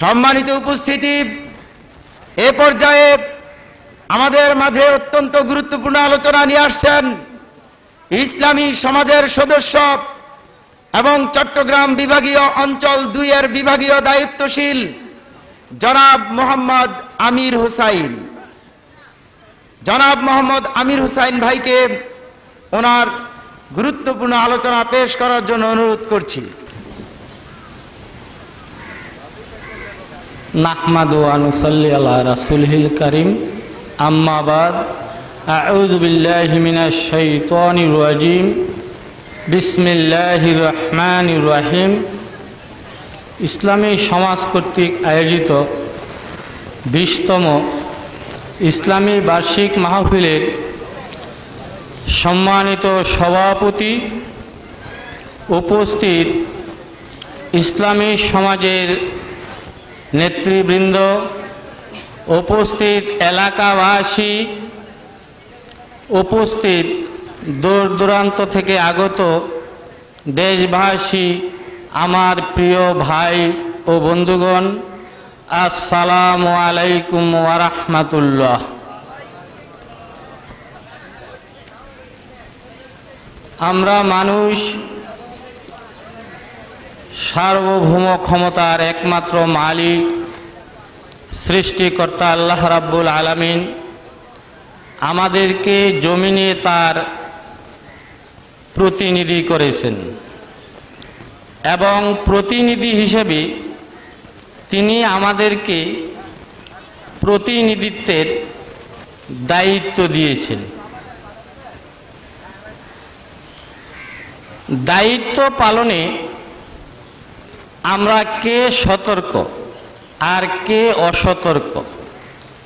সম্মানিত উপস্থিতি, এ পর্যায়ে আমাদের মাঝে অত্যন্ত গুরুত্বপূর্ণ আলোচনা নিয়ে আসছেন ইসলামী সমাজের সদস্য এবং চট্টগ্রাম বিভাগীয় অঞ্চল ২ এর বিভাগীয় দায়িত্বশীল জনাব মোহাম্মদ আমীর হোসাইন। জনাব মোহাম্মদ আমীর হোসাইন ভাইকে ওনার গুরুত্বপূর্ণ আলোচনা পেশ করার জন্য অনুরোধ করছি। নাহমাদু ওয়া নুসাল্লি আলা রাসূলিল কারীম, আম্মা বাদ। আউযু বিল্লাহি মিনাশ শাইতানির রাজীম, বিসমিল্লাহির রহমানির রহিম। ইসলামী সমাজ কর্তৃক আয়োজিত ২০তম ইসলামী বার্ষিক মাহফিলের সম্মানিত সভাপতি, উপস্থিত ইসলামী সমাজের নেতৃবৃন্দ, উপস্থিত এলাকাবাসী, উপস্থিত দূর দূরান্ত থেকে আগত দেশবাসী, আমার প্রিয় ভাই ও বন্ধুগণ, আসসালামু আলাইকুম ওয়া রাহমাতুল্লাহ। আমরা মানুষ সার্বভৌম ক্ষমতার একমাত্র মালিক সৃষ্টিকর্তা আল্লাহ রাব্বুল আলামিন আমাদেরকে জমিনে তার প্রতিনিধি করেছেন এবং প্রতিনিধি হিসেবে তিনি আমাদেরকে প্রতিনিধিত্বের দায়িত্ব দিয়েছেন। দায়িত্ব পালনে আমরা কে সতর্ক আর কে অসতর্ক,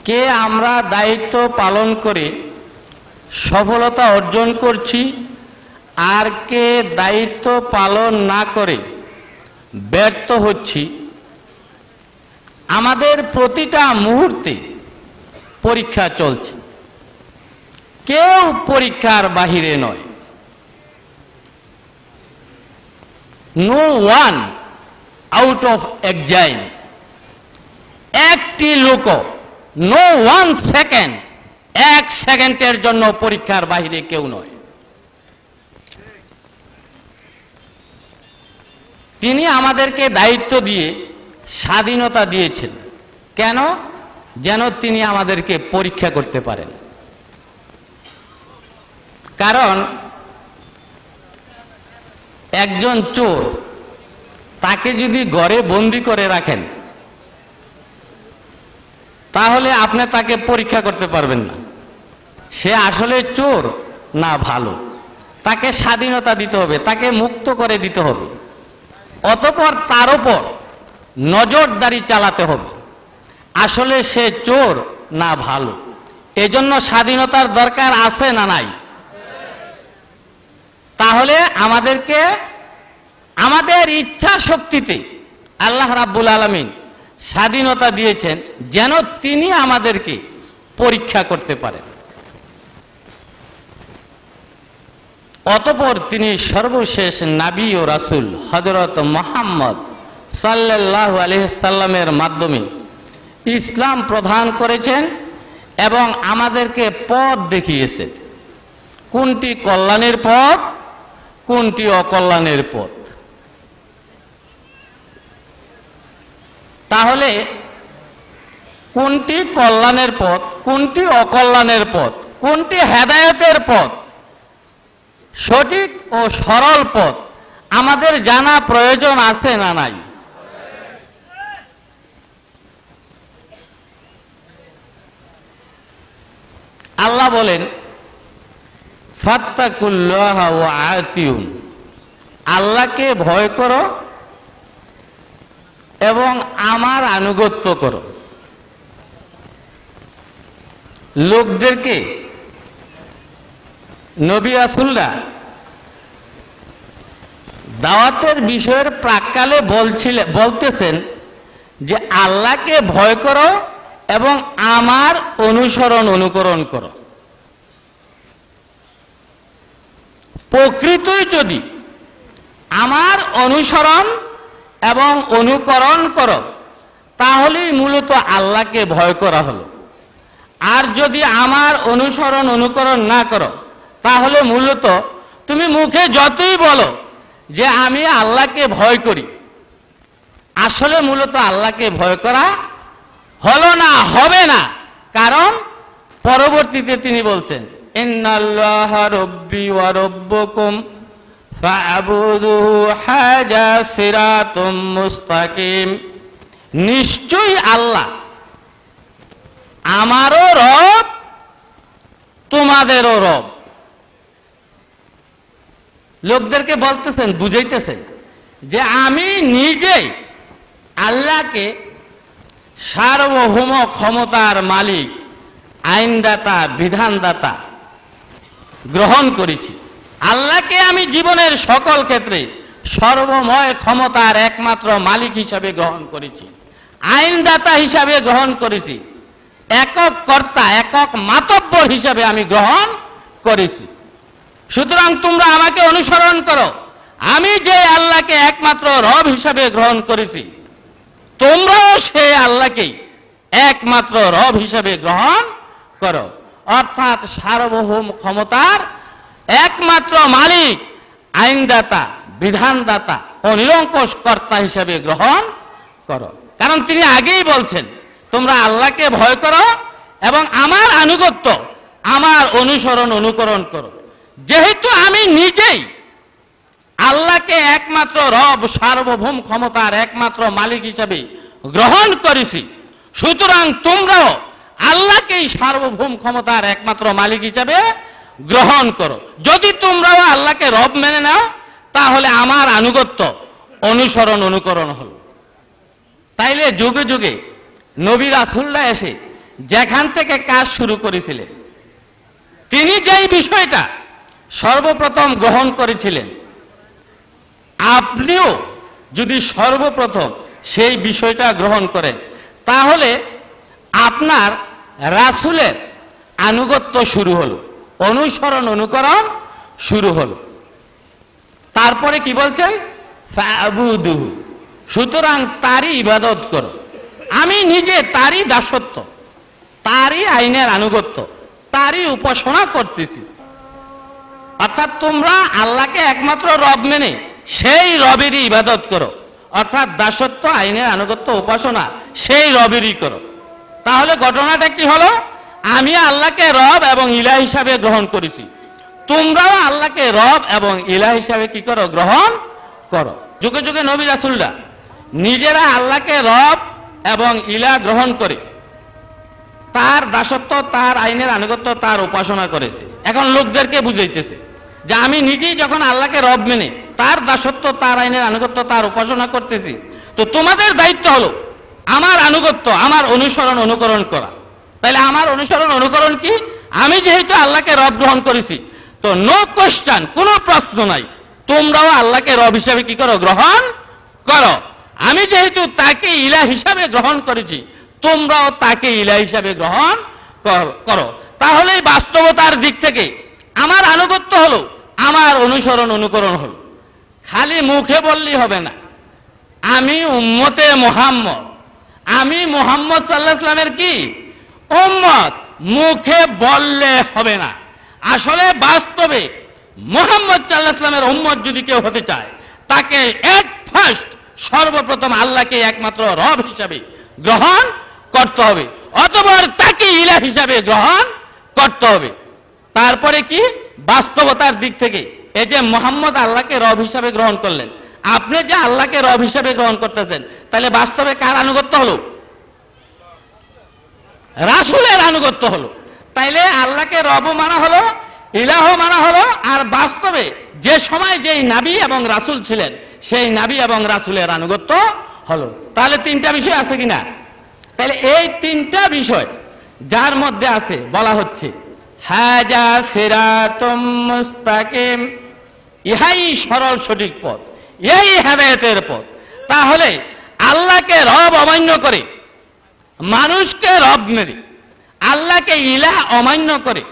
কে আমরা দায়িত্ব পালন করে সফলতা অর্জন করছি আর কে দায়িত্ব পালন না করে ব্যর্থ হচ্ছি, আমাদের প্রতিটা মুহূর্তে পরীক্ষা চলছে, কেউ পরীক্ষার বাহিরে নয়। No one out of exile, একটি লোক, নো ওয়ান সেকেন্ড, এক সেকেন্ডের জন্য পরীক্ষার বাহিরে কেউ নয়। তিনি আমাদেরকে দায়িত্ব দিয়ে স্বাধীনতা দিয়েছেন, কেন? যেন তিনি আমাদেরকে পরীক্ষা করতে পারেন। কারণ একজন চোর, তাকে যদি ঘরে বন্দি করে রাখেন তাহলে আপনি তাকে পরীক্ষা করতে পারবেন না, সে আসলে চোর না ভালো। তাকে স্বাধীনতা দিতে হবে, তাকে মুক্ত করে দিতে হবে, অতঃপর তার উপর নজরদারি চালাতে হবে, আসলে সে চোর না ভালো। এজন্য স্বাধীনতার দরকার আছে না নাই? তাহলে আমাদেরকে আমাদের ইচ্ছা শক্তিতে আল্লাহ রাব্বুল আলামিন স্বাধীনতা দিয়েছেন যেন তিনি আমাদেরকে পরীক্ষা করতে পারেন। অতঃপর তিনি সর্বশেষ নবী ও রাসূল হযরত মুহাম্মাদ সাল্লাল্লাহু আলাইহি ওয়া সাল্লামের মাধ্যমে ইসলাম প্রদান করেছেন এবং আমাদেরকে পথ দেখিয়েছেন, কোনটি কল্যাণের পথ, কোনটি অকল্যাণের পথ। তাহলে কোনটি কল্যাণের পথ, কোনটি অকল্যাণের পথ, কোনটি হেদায়েতের পথ, সঠিক ও সরল পথ আমাদের জানা প্রয়োজন আছে না নাই? আল্লাহ বলেন ফাত্তাকুল্লাহ ওয়া আতিউন, আল্লাহকে ভয় করো এবং আমার আনুগত্য করো। লোকদেরকে নবী রাসূলরা দাওয়াতের বিষয়ের প্রাককালে বলতেছেন যে আল্লাহকে ভয় করো এবং আমার অনুকরণ করো। প্রকৃতই যদি আমার অনুসরণ এবং অনুকরণ করো তাহলেই মূলত আল্লাহকে ভয় করা হলো। আর যদি আমার অনুকরণ না করো তাহলে মূলত তুমি মুখে যতই বলো যে আমি আল্লাহকে ভয় করি, আসলে মূলত আল্লাহকে ভয় করা হলো না, হবে না। কারণ পরবর্তীতে তিনি বলছেন ইন্নাল্লাহা রাব্বি ওয়া রাব্বুকুম ফাআবুদুহু হাজা সিরাতুম মুস্তাকিম। নিশ্চয়ই আল্লাহ আমারও রব তোমাদেরও রব। লোকদেরকে বলতেছেন, বুঝাইতেছেন যে আমি নিজেই আল্লাহকে সার্বভৌম ক্ষমতার মালিক, আইনদাতা, বিধানদাতা গ্রহণ করেছি। আল্লাহকে আমি জীবনের সকল ক্ষেত্রে সর্বময় ক্ষমতার একমাত্র মালিক হিসাবে গ্রহণ করেছি, আইনদাতা হিসাবে গ্রহণ করেছি, একক কর্তা, একক মাতব্বর হিসাবে আমি গ্রহণ করেছি। সুতরাং তোমরা আমাকে অনুসরণ করো। আমি যে আল্লাহকে একমাত্র রব হিসাবে গ্রহণ করেছি, তোমরাও সে আল্লাহকেই একমাত্র রব হিসাবে গ্রহণ করো। অর্থাৎ সার্বভৌম ক্ষমতার একমাত্র মালিক, আইনদাতা, বিধানদাতা ও নিরঙ্কুশ কর্তা হিসাবে গ্রহণ করো। কারণ তিনি আগেই বলছেন তোমরা আল্লাহকে ভয় করো এবং আমার আনুগত্য, আমার অনুকরণ করো। যেহেতু আমি নিজেই আল্লাহকে একমাত্র রব, সার্বভৌম ক্ষমতার একমাত্র মালিক হিসাবে গ্রহণ করেছি, সুতরাং তোমরাও আল্লাহকেই সার্বভৌম ক্ষমতার একমাত্র মালিক হিসাবে গ্রহণ করো। যদি তোমরাও আল্লাহকে রব মেনে নাও তাহলে আমার আনুগত্য, অনুকরণ হল। তাইলে যুগে যুগে নবী রাসূলরা এসে যেখান থেকে কাজ শুরু করেছিলেন, তিনি যেই বিষয়টা সর্বপ্রথম গ্রহণ করেছিলেন, আপনিও যদি সর্বপ্রথম সেই বিষয়টা গ্রহণ করেন তাহলে আপনার রাসূলের আনুগত্য শুরু হলো, অনুকরণ শুরু হলো। তারপরে কি বলছেন, ফাবুদুহু, সুতরাং তারই ইবাদত করো। আমি নিজে তারই দাসত্ব, তারই আইনের আনুগত্য, তারই উপাসনা করতেছি। অর্থাৎ তোমরা আল্লাহকে একমাত্র রব মেনে সেই রবেরই ইবাদত করো, অর্থাৎ দাসত্ব, আইনের আনুগত্য, উপাসনা সেই রবেরই করো। তাহলে ঘটনাটা কি হলো? আমি আল্লাহকে রব এবং ইলাহ হিসাবে গ্রহণ করেছি, তোমরাও আল্লাহকে রব এবং ইলাহ হিসাবে কি করো? গ্রহণ করো। যুগে যুগে নবী রাসূলরা নিজেরা আল্লাহকে রব এবং ইলাহ গ্রহণ করে তার দাসত্ব, তার আইনের আনুগত্য, তার উপাসনা করেছে। এখন লোকদেরকে বুঝাইতেছে যে আমি নিজেই যখন আল্লাহকে রব মেনে তার দাসত্ব, তার আইনের আনুগত্য, তার উপাসনা করতেছি, তো তোমাদের দায়িত্ব হলো আমার আনুগত্য, আমার অনুকরণ করা। তাহলে আমার অনুকরণ কি? আমি যেহেতু আল্লাহকে রব গ্রহণ করেছি, তো নো কোশ্চেন, কোনো প্রশ্ন নাই, তোমরাও আল্লাহকে রব হিসাবে কি করো? গ্রহণ করো। আমি যেহেতু তাকে ইলাহ হিসাবে গ্রহণ করেছি, তোমরাও তাকে ইলাহ হিসাবে গ্রহণ করো। তাহলে বাস্তবতার দিক থেকে আমার আনুগত্য হলো, আমার অনুকরণ হলো। খালি মুখে বললেই হবে না। আমি উম্মতে মুহাম্মদ, আমি মুহাম্মদ সাল্লাল্লাহু আলাইহি ওয়া সাল্লামের কি উম্মত, মুখে বললে হবে না। আসলে বাস্তবে মুহাম্মদ সাল্লাল্লাহু আলাইহি ওয়া সাল্লামের উম্মত যদি কেউ হতে চায়, তাকে এক ফার্স্ট, সর্বপ্রথম আল্লাহকে একমাত্র রব হিসাবে গ্রহণ করতে হবে, অথবা তাকে ইলাহ হিসাবে গ্রহণ করতে হবে। তারপরে কি বাস্তবতার দিক থেকে, এই যে মুহাম্মদ আল্লাহকে রব হিসাবে গ্রহণ করলেন, আপনি যে আল্লাহকে রব হিসাবে গ্রহণ করতেছেন, তাহলে বাস্তবে কার আনুগত্য হলো? রাসূলের আনুগত্য হলো। তাইলে আল্লাহকে রব মানা হলো, ইলাহ মানা হলো। আর বাস্তবে যে সময় যেই নবী এবং রাসূল ছিলেন, সেই নবী এবং রাসূলের আনুগত্য হলো। তাহলে তিনটা বিষয় আছে কিনা? তাহলে এই তিনটা বিষয় যার মধ্যে আছে, বলা হচ্ছে হাজা সিরাতুম মুস্তাকিম, ইহাই সরল সঠিক পথ, এই হেদায়েতের পথ। তাহলে আল্লাহকে রব অমান্য করে, মানুষকে রব মেরে, আল্লাহকে ইলাহ অমান্য করে,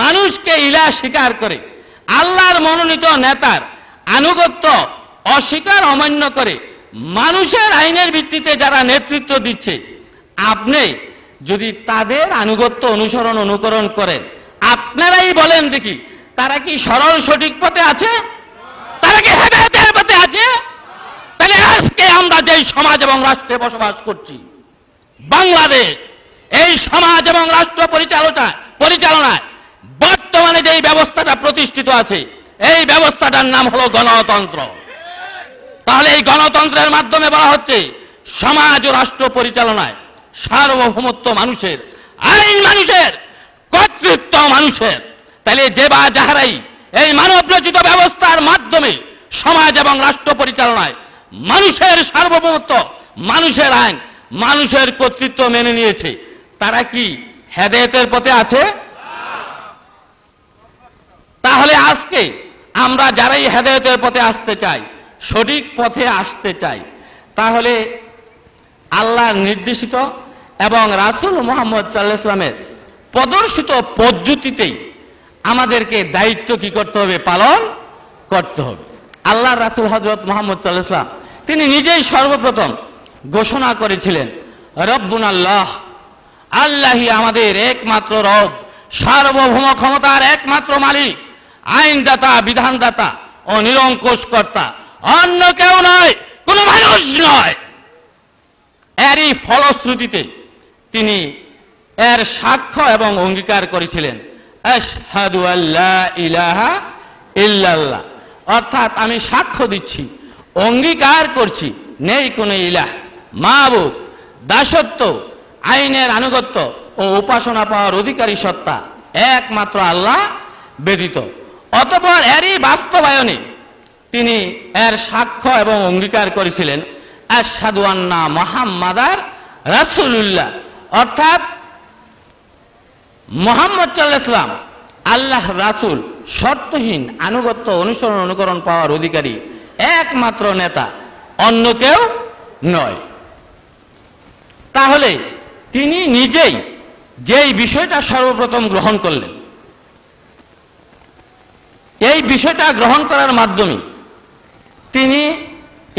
মানুষকে ইলাহ স্বীকার করে, আল্লাহর মনোনীত নেতার আনুগত্য অস্বীকার, অমান্য করে মানুষের আইনের ভিত্তিতে যারা নেতৃত্ব দিচ্ছে আপনি যদি তাদের আনুগত্য অনুসরণ অনুকরণ করেন আপনারাই বলেন দেখি তারা কি সরল সঠিক পথে আছে, তারা কি হেদায়েতের পথে আছে? তাহলে আজকে আমরা যে সমাজ এবং রাষ্ট্রে বসবাস করছি বাংলাদেশ, এই সমাজ এবং রাষ্ট্র পরিচালনায় বর্তমানে যে ব্যবস্থাটা প্রতিষ্ঠিত আছে এই ব্যবস্থাটার নাম হলো গণতন্ত্র। তাহলে এই গণতন্ত্রের মাধ্যমে বলা হচ্ছে সমাজ ও রাষ্ট্র পরিচালনায় সার্বভৌমত্ব মানুষের, আইন মানুষের, কর্তৃত্ব মানুষের। তাহলে যে বা যাহারাই এই মানব রচিত ব্যবস্থার মাধ্যমে সমাজ এবং রাষ্ট্র পরিচালনায় মানুষের সার্বভৌমত্ব, মানুষের আইন, মানুষের কর্তৃত্ব মেনে নিয়েছে তারা কি হেদায়েতের পথে আছে? তাহলে আজকে আমরা যারাই হেদায়েতের পথে আসতে চাই, সঠিক পথে আসতে চাই, তাহলে আল্লাহর নির্দেশিত এবং রাসূল মুহাম্মদ সাল্লাল্লাহু আলাইহি ওয়া সাল্লামের প্রদর্শিত পদ্ধতিতেই আমাদেরকে দায়িত্ব কি করতে হবে? পালন করতে হবে। আল্লাহর রাসূল হযরত মুহাম্মদ সাল্লাল্লাহু আলাইহি ওয়া সাল্লাম তিনি নিজেই সর্বপ্রথম ঘোষণা করেছিলেন রব্বুনা আল্লাহ, আল্লাহই আমাদের একমাত্র রব, সার্বভৌম ক্ষমতার একমাত্র মালিক, আইনদাতা, বিধানদাতা ও নিরঙ্কুশ কর্তা, অন্য কেউ নয়, কোনো মানুষ নয়। এরই ফলশ্রুতিতে তিনি এর সাক্ষ্য এবং অঙ্গীকার করেছিলেন আশহাদু আল্লা ইলাহা ইল্লাল্লাহ, অর্থাৎ আমি সাক্ষ্য দিচ্ছি, অঙ্গীকার করছি, নেই কোনো ইলাহ, মাবুদ, দাসত্ব, আইনের আনুগত্য ও উপাসনা পাওয়ার অধিকারী সত্তা একমাত্র আল্লাহ ব্যতীত। অতঃপর এরই বাস্তবায়নে তিনি এর সাক্ষ্য এবং অঙ্গীকার করেছিলেন আশহাদু আন্না মুহাম্মাদার রাসূলুল্লাহ, অর্থাৎ মুহাম্মদ সাল্লাল্লাহু আলাইহি ওয়া সাল্লাম আল্লাহর রাসূল, শর্তহীন আনুগত্য অনুসরণ অনুকরণ পাওয়ার অধিকারী একমাত্র নেতা, অন্য কেউ নয়। তাহলে তিনি নিজেই যেই বিষয়টা সর্বপ্রথম গ্রহণ করলেন, এই বিষয়টা গ্রহণ করার মাধ্যমে তিনি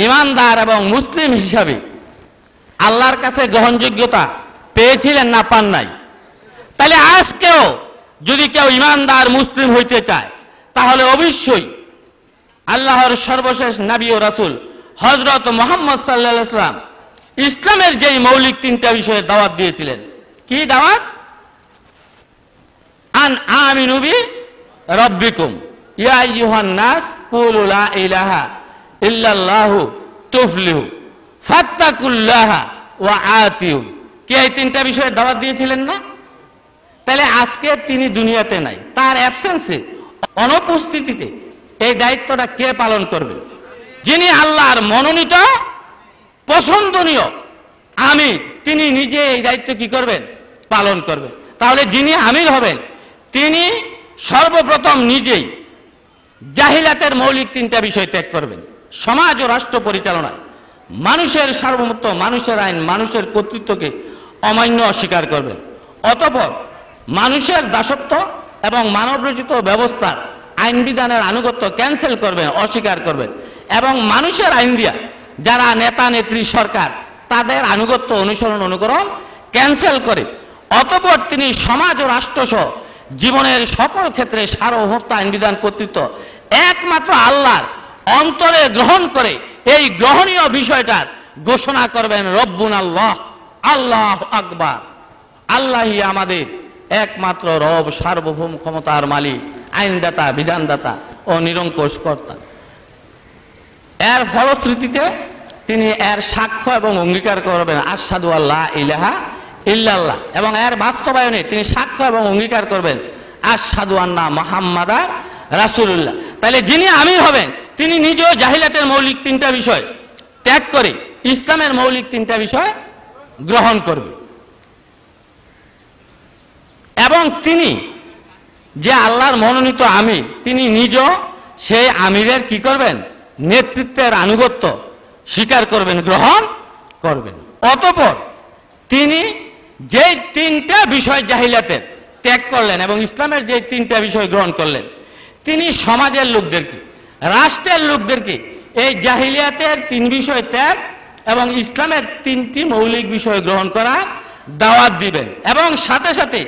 ইমানদার এবং মুসলিম হিসাবে আল্লাহর কাছে গ্রহণযোগ্যতা পেয়েছিলেন না, পান নাই? তাহলে আজকেও যদি কেউ ইমানদার মুসলিম হইতে চায় তাহলে অবশ্যই আল্লাহর সর্বশেষ নবী ও রাসূল হযরত মুহাম্মদ সাল্লাল্লাহু আলাইহি ওয়া সাল্লাম ইসলামের যেই মৌলিক তিনটা বিষয়ে দাওয়াত দিয়েছিলেন, কি দাওয়াত? আন আমিনু বি রাব্বিকুম ইয়া আইয়ুহান নাস কুলু লা ইলাহা ইল্লাল্লাহু তুফলিহু ফাত্তাকুল্লাহা ওয়া আতিউ, কি এই তিনটা বিষয়ে দাওয়াত দিয়েছিলেন না? তাহলে আজকে তিনি দুনিয়াতে নাই, তার অ্যাবসেন্সে, অনুপস্থিতিতে এই দায়িত্বটা কে পালন করবে? যিনি আল্লাহর মনোনীত, পছন্দনীয় আমির, তিনি নিজে এই দায়িত্ব কি করবেন? পালন করবেন। তাহলে যিনি আমির হবেন তিনি সর্বপ্রথম নিজেই জাহিলাতের মৌলিক তিনটা বিষয় ত্যাগ করবেন। সমাজ ও রাষ্ট্র পরিচালনায় মানুষের সার্বভৌমত্ব, মানুষের আইন, মানুষের কর্তৃত্বকে অমান্য, অস্বীকার করবেন। অতঃপর মানুষের দাসত্ব এবং মানবরচিত ব্যবস্থার আইন বিধানের আনুগত্য ক্যান্সেল করবেন, অস্বীকার করবেন এবং মানুষের আইন দিয়া যারা নেতা নেত্রী সরকার তাদের আনুগত্য অনুসরণ অনুকরণ ক্যান্সেল করে। অতঃপর তিনি সমাজ ও রাষ্ট্রসহ জীবনের সকল ক্ষেত্রে সার্বভৌমত্ব, আইন বিধান, কর্তৃত্ব একমাত্র আল্লাহর, অন্তরে গ্রহণ করে এই গ্রহণীয় বিষয়টার ঘোষণা করবেন রব্বুনা আল্লাহ, আল্লাহ আকবার, আল্লাহই আমাদের একমাত্র রব, সার্বভৌম ক্ষমতার মালিক, আইনদাতা, বিধানদাতা ও নিরঙ্কুশ কর্তা। এর ফলশ্রুতিতে তিনি এর সাক্ষ্য এবং অঙ্গীকার করবেন আশহাদু আল্লা ইলাহা ইল্লাল্লাহ, এবং এর বাস্তবায়নে তিনি সাক্ষ্য এবং অঙ্গীকার করবেন আশহাদু আন্না মুহাম্মাদার রাসূলুল্লাহ। তাহলে যিনি আমির হবেন তিনি নিজেও জাহিলাতের মৌলিক তিনটা বিষয় ত্যাগ করে ইসলামের মৌলিক তিনটা বিষয় গ্রহণ করবে। এবং তিনি যে আল্লাহর মনোনীত আমির, তিনি নিজেও সেই আমিরের কি করবেন? নেতৃত্বের আনুগত্য স্বীকার করবেন, গ্রহণ করবেন। অতঃপর তিনি যে তিনটা বিষয় জাহিলাতের ত্যাগ করলেন এবং ইসলামের যে তিনটা বিষয় গ্রহণ করলেন, তিনি সমাজের লোকদেরকে, রাষ্ট্রের লোকদেরকে এই জাহিলিয়াতের তিন বিষয় ত্যাগ এবং ইসলামের তিনটি মৌলিক বিষয় গ্রহণ করা দাওয়াত দিবেন এবং সাথে সাথে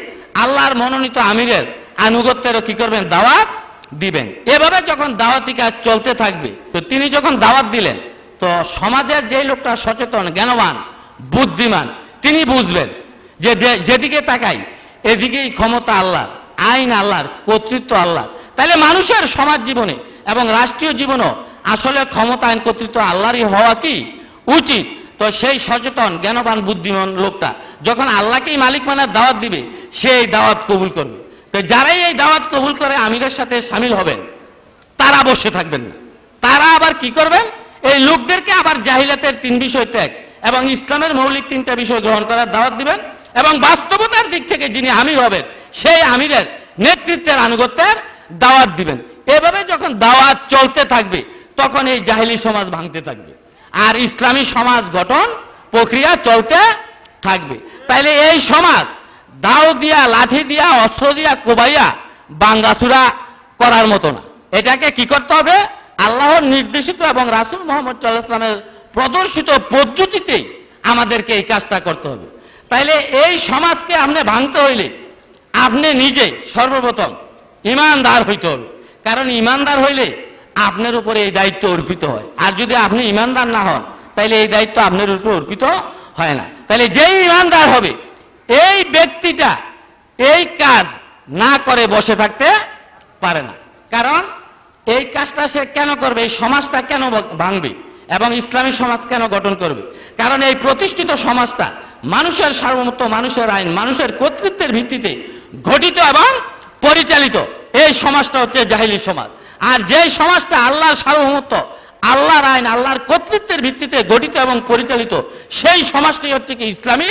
আল্লাহর মনোনীত আমিরের আনুগত্যেরও কি করবেন দাওয়াত দিবেন। এভাবে যখন দাওয়াতি কাজ চলতে থাকবে তো তিনি যখন দাওয়াত দিলেন তো সমাজের যে লোকটা সচেতন জ্ঞানবান বুদ্ধিমান তিনি বুঝবেন যে যেদিকে তাকাই এদিকেই ক্ষমতা আল্লাহর, আইন আল্লাহর, কর্তৃত্ব আল্লাহর। তাহলে মানুষের সমাজ জীবনে এবং রাষ্ট্রীয় জীবনেও আসলে ক্ষমতা আইন কর্তৃত্ব আল্লাহরই হওয়া কি উচিত। তো সেই সচেতন জ্ঞানবান বুদ্ধিমান লোকটা যখন আল্লাহকেই মালিক মানার দাওয়াত দিবে সেই দাওয়াত কবুল করবে। তো যারাই এই দাওয়াত কবুল করে আমিরের সাথে সামিল হবেন তারা বসে থাকবেন না, তারা আবার কি করবেন এই লোকদেরকে আবার জাহিলাতের তিন বিষয় ত্যাগ এবং ইসলামের মৌলিক তিনটা বিষয় গ্রহণ করার দাওয়াত দিবেন এবং বাস্তবতার দিক থেকে যিনি আমির হবেন সেই আমিরের নেতৃত্বের আনুগত্যের দাওয়াত দিবেন। এভাবে যখন দাওয়াত চলতে থাকবে তখন এই জাহিলি সমাজ ভাঙতে থাকবে আর ইসলামী সমাজ গঠন প্রক্রিয়া চলতে থাকবে। তাইলে এই সমাজ দাও দিয়া লাঠি দিয়া অস্ত্র দিয়া কোবাইয়া বাঙ্গাসুরা করার মতো না, এটাকে কি করতে হবে আল্লাহর নির্দেশিত এবং রাসূল মুহাম্মদ সাল্লাল্লাহু আলাইহি ওয়া সাল্লামের প্রদর্শিত পদ্ধতিতেই আমাদেরকে এই কাজটা করতে হবে। তাইলে এই সমাজকে আপনি ভাঙতে হইলে আপনি নিজে সর্বপ্রথম ইমানদার হইতে হবে, কারণ ইমানদার হইলে আপনার উপরে এই দায়িত্ব অর্পিত হয়। আর যদি আপনি ইমানদার না হন তাহলে এই দায়িত্ব আপনার উপরে অর্পিত হয় না। তাহলে যেই ইমানদার হবে এই ব্যক্তিটা এই কাজ না করে বসে থাকতে পারে না, কারণ এই কাজটা সে কেন করবে, এই সমাজটা কেন ভাঙবে এবং ইসলামী সমাজ কেন গঠন করবে, কারণ এই প্রতিষ্ঠিত সমাজটা মানুষের সার্বভৌমত্ব, মানুষের আইন, মানুষের কর্তৃত্বের ভিত্তিতে গঠিত এবং পরিচালিত। এই সমাজটা হচ্ছে জাহিলি সমাজ। আর যে সমাজটা আল্লাহর সার্বভৌমত্ব, আল্লাহর আইন, আল্লাহর কর্তৃত্বের ভিত্তিতে গঠিত এবং পরিচালিত সেই সমাজটাই হচ্ছে কি ইসলামী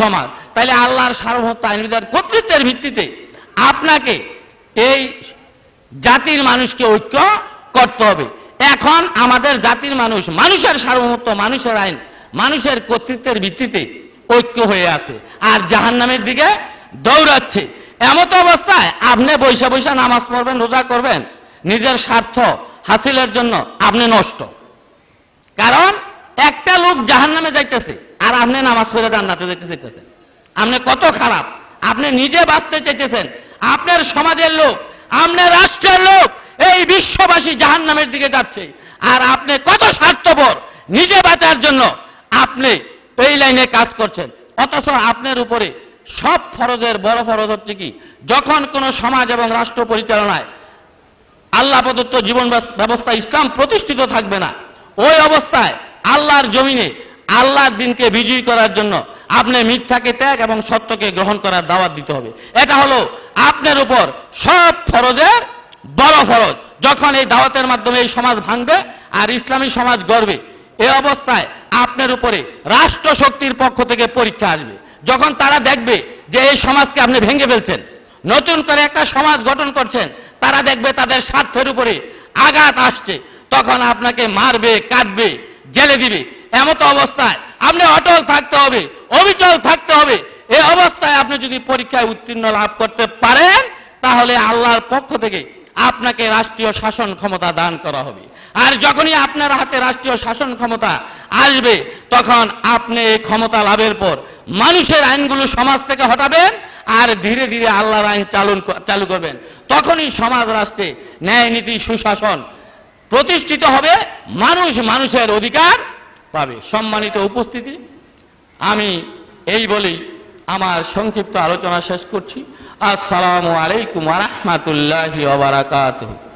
সমাজ। তাহলে আল্লাহর সার্বভৌমত্ব, আইন বিধান, কর্তৃত্বের ভিত্তিতে আপনাকে এই জাতির মানুষকে ঐক্য করতে হবে। এখন আমাদের জাতির মানুষ মানুষের সার্বভৌমত্ব, মানুষের আইন, মানুষের কর্তৃত্বের ভিত্তিতে ঐক্য হয়ে আছে আর জাহান্নামের দিকে দৌড়াচ্ছে। এমত অবস্থায় আপনি বৈশা বৈশা নামাজ পড়বেন, রোজা করবেন নিজের স্বার্থ হাসিলের জন্য, আপনি নষ্ট। কারণ একটা লোক জাহান্নামে যাইতেছে আর আপনি নামাজ পড়ে জান্নাতে যেতে চাইতেছেন, আপনি কত খারাপ। আপনি নিজে বাঁচতে চাইতেছেন, আপনার সমাজের লোক, আপনার রাষ্ট্রের লোক, এই বিশ্ববাসী জাহান্নামের দিকে যাচ্ছে আর আপনি কত স্বার্থপর, নিজে বাঁচার জন্য আপনি এই লাইনে কাজ করছেন। অথচ আপনার উপরে সব ফরজের বড় ফরজ হচ্ছে কি যখন কোনো সমাজ এবং রাষ্ট্র পরিচালনায় আল্লাহ প্রদত্ত জীবন ব্যবস্থা ইসলাম প্রতিষ্ঠিত থাকবে না, ওই অবস্থায় আল্লাহর জমিনে আল্লাহর দিনকে বিজয়ী করার জন্য আপনি মিথ্যাকে ত্যাগ এবং সত্যকে গ্রহণ করার দাওয়াত দিতে হবে। এটা হলো আপনার উপর সব ফরজের বড় ফরজ। যখন এই দাওয়াতের মাধ্যমে এই সমাজ ভাঙবে আর ইসলামী সমাজ গড়বে, এই অবস্থায় আপনার উপরে রাষ্ট্র শক্তির পক্ষ থেকে পরীক্ষা আসবে। যখন তারা দেখবে যে এই সমাজকে আপনি ভেঙে ফেলছেন, নতুন করে একটা সমাজ গঠন করছেন, তারা দেখবে তাদের স্বার্থের উপরে আঘাত আসছে, তখন আপনাকে মারবে, কাটবে, জেলে দিবে। এমতো অবস্থায় আপনি অটল থাকতে হবে, অবিচল থাকতে হবে। এই অবস্থায় আপনি যদি পরীক্ষায় উত্তীর্ণ লাভ করতে পারেন তাহলে আল্লাহর পক্ষ থেকে আপনাকে রাষ্ট্রীয় শাসন ক্ষমতা দান করা হবে। আর যখনই আপনার হাতে রাষ্ট্রীয় শাসন ক্ষমতা আসবে তখন আপনি এই ক্ষমতা লাভের পর মানুষের আইনগুলো সমাজ থেকে হটাবেন আর ধীরে ধীরে আল্লাহর আইন চালু করবেন। তখনই সমাজ, রাষ্ট্রে ন্যায় নীতি, সুশাসন প্রতিষ্ঠিত হবে, মানুষ মানুষের অধিকার পাবে। সম্মানিত উপস্থিতি, আমি এই বলেই আমার সংক্ষিপ্ত আলোচনা শেষ করছি। আসসালামু আলাইকুম ওয়া রাহমাতুল্লাহি ওয়া বারাকাতুহু।